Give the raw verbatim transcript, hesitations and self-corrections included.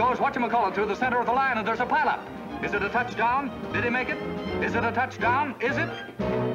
goes whatchamacallit through the center of the line, and there's a pileup. Is it a touchdown? Did he make it? Is it a touchdown? Is it?